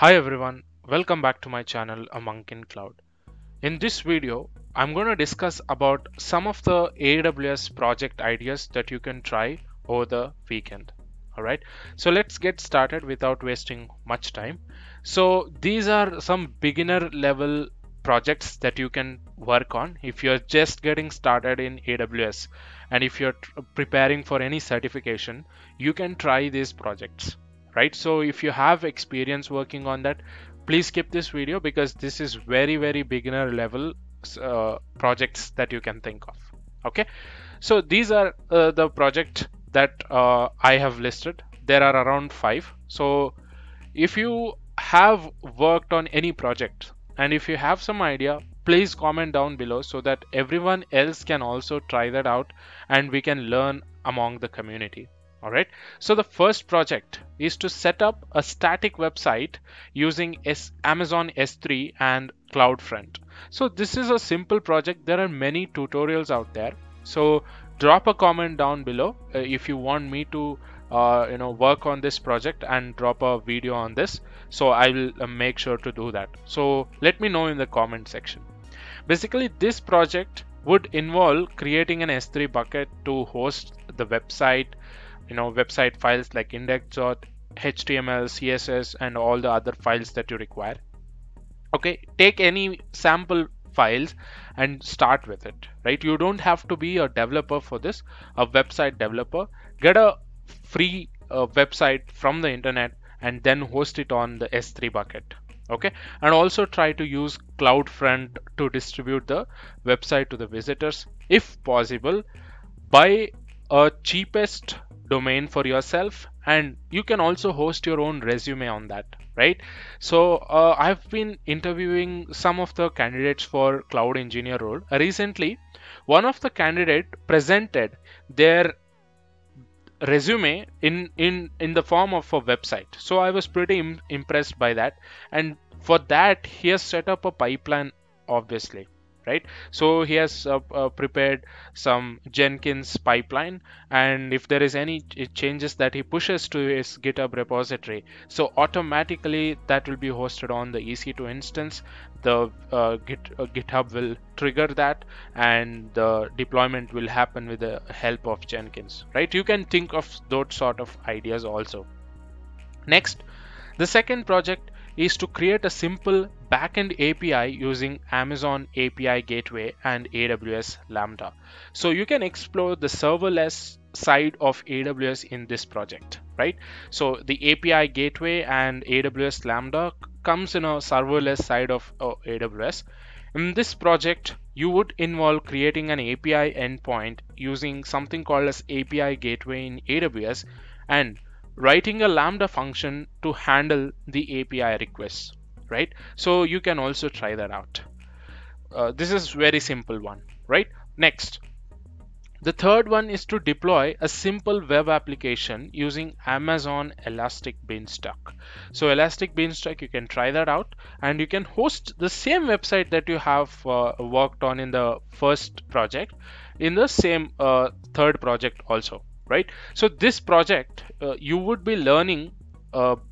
Hi everyone, welcome back to my channel A Monk in Cloud. In this video, I'm going to discuss about some of the AWS project ideas that you can try over the weekend. Alright, so let's get started without wasting much time. So these are some beginner level projects that you can work on if you're just getting started in AWS, and if you're preparing for any certification, you can try these projects, right? So if you have experience working on that, please skip this video because this is very beginner level projects that you can think of. Okay, so these are the project that I have listed. There are around 5. So if you have worked on any project and if you have some idea, please comment down below so that everyone else can also try that out and we can learn among the community. All right. So the first project is to set up a static website using Amazon S3 and CloudFront. So this is a simple project. There are many tutorials out there. So drop a comment down below if you want me to work on this project and drop a video on this, so I will make sure to do that. So let me know in the comment section. Basically, this project would involve creating an S3 bucket to host the website, website files like index.html, CSS, and all the other files that you require. Okay, take any sample files and start with it, right? You don't have to be a developer for this, a website developer. Get a free website from the internet and then host it on the S3 bucket. Okay, and also try to use CloudFront to distribute the website to the visitors. If possible, buy a cheapest domain for yourself, and you can also host your own resume on that, right? So I've been interviewing some of the candidates for cloud engineer role. Recently, one of the candidate presented their resume in the form of a website. So I was pretty impressed by that, and for that he has set up a pipeline, obviously, right? So he has prepared some Jenkins pipeline, and if there is any changes that he pushes to his GitHub repository, so automatically that will be hosted on the EC2 instance. The GitHub will trigger that and the deployment will happen with the help of Jenkins, right? You can think of those sort of ideas also. Next, the second project is to create a simple backend API using Amazon API Gateway and AWS Lambda. So you can explore the serverless side of AWS in this project, right? So the API Gateway and AWS Lambda comes in a serverless side of AWS. In this project, you would involve creating an API endpoint using something called as API Gateway in AWS and writing a Lambda function to handle the API requests, right? So you can also try that out. This is very simple one, right? Next, the third one is to deploy a simple web application using Amazon Elastic Beanstalk. So Elastic Beanstalk, you can try that out, and you can host the same website that you have worked on in the first project in the same third project also, right? So this project, you would be learning,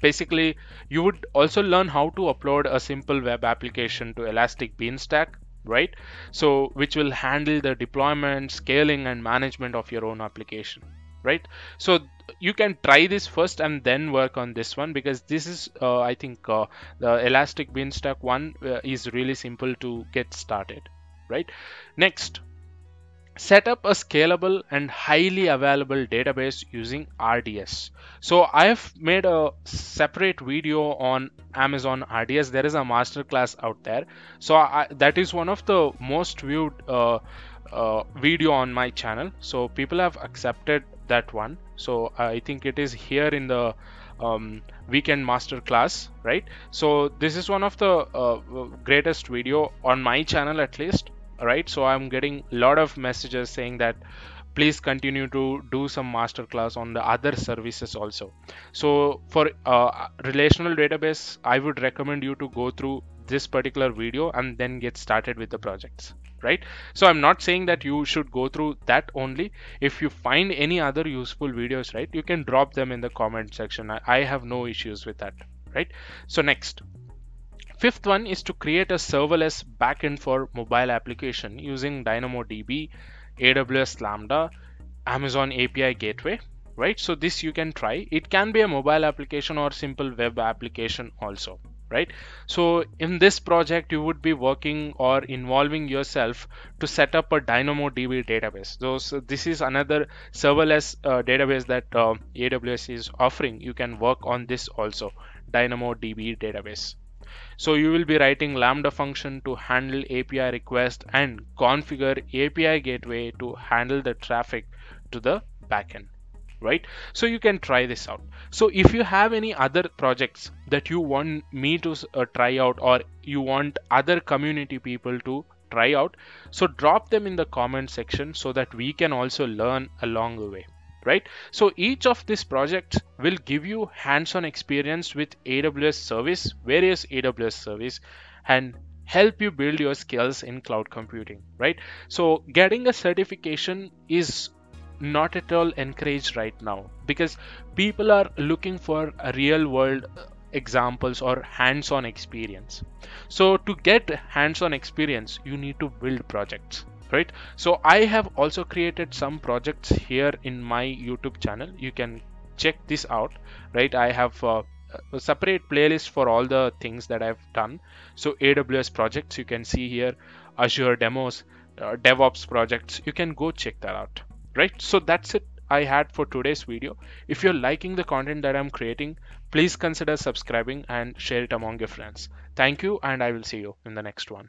basically you would also learn how to upload a simple web application to Elastic Beanstalk, right? So which will handle the deployment, scaling, and management of your own application, right? So you can try this first and then work on this one, because this is I think the Elastic Beanstalk one is really simple to get started, right? Next, set up a scalable and highly available database using RDS. So I have made a separate video on Amazon RDS. There is a masterclass out there. So that is one of the most viewed video on my channel. So people have accepted that one. So I think it is here in the weekend masterclass, right? So this is one of the greatest video on my channel, at least. Right, so I'm getting a lot of messages saying that please continue to do some masterclass on the other services also. So for relational database, I would recommend you to go through this particular video and then get started with the projects, right? So I'm not saying that you should go through that only. If you find any other useful videos, right, you can drop them in the comment section. I have no issues with that, right? So next, fifth one is to create a serverless backend for mobile application using DynamoDB, AWS Lambda, Amazon API Gateway, right? So this you can try. It can be a mobile application or simple web application also, right? So in this project, you would be working or involving yourself to set up a DynamoDB database. So this is another serverless database that AWS is offering. You can work on this also, DynamoDB database. So you will be writing Lambda function to handle API request and configure API gateway to handle the traffic to the backend, right? So you can try this out. So if you have any other projects that you want me to try out, or you want other community people to try out, so drop them in the comment section so that we can also learn along the way, right? So each of these projects will give you hands-on experience with AWS service, various AWS service, and help you build your skills in cloud computing, right? So getting a certification is not at all encouraged right now because people are looking for real world examples or hands-on experience. So to get hands-on experience, you need to build projects, right? So I have also created some projects here in my YouTube channel. You can check this out, right? I have a separate playlist for all the things that I've done. So AWS projects, you can see here, Azure demos, DevOps projects, you can go check that out. Right, so that's it I had for today's video. If you're liking the content that I'm creating, please consider subscribing and share it among your friends. Thank you, and I will see you in the next one.